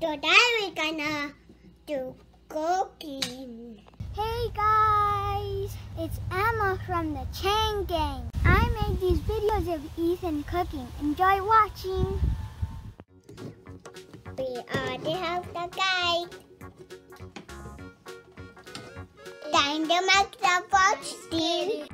Today we're gonna do cooking. Hey guys, it's Emma from the Chang Gang. I make these videos of Ethan cooking. Enjoy watching. We are the house of guide. Time to make the pork stew.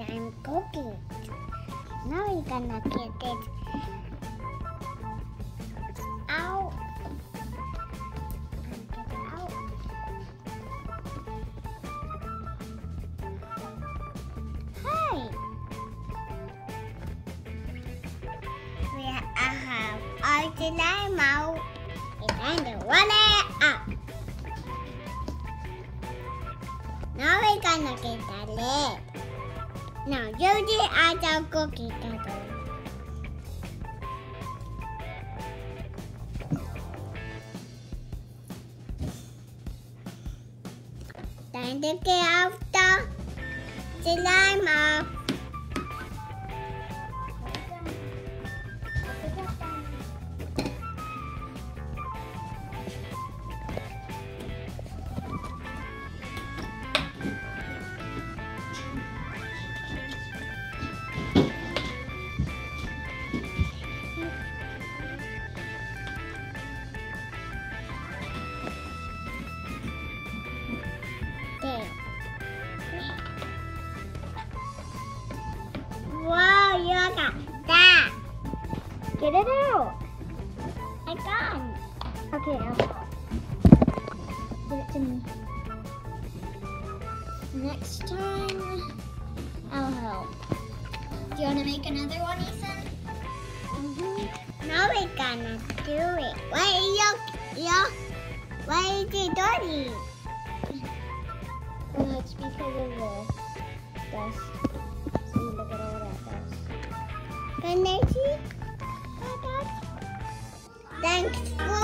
I'm cooking. Now we're gonna get it out. Hey! We have all the lime out and then the water out. Now we're gonna get the lid. Now, you do other cookie cutter. Then take it off the lime off. Get it out! I got it! Okay, I'll give it to me. Next time, I'll help. Do you want to make another one, Ethan? Now we're gonna do it. Why is it dirty? Well, it's because of the dust. See, look at all that dust. Can I see? Thanks.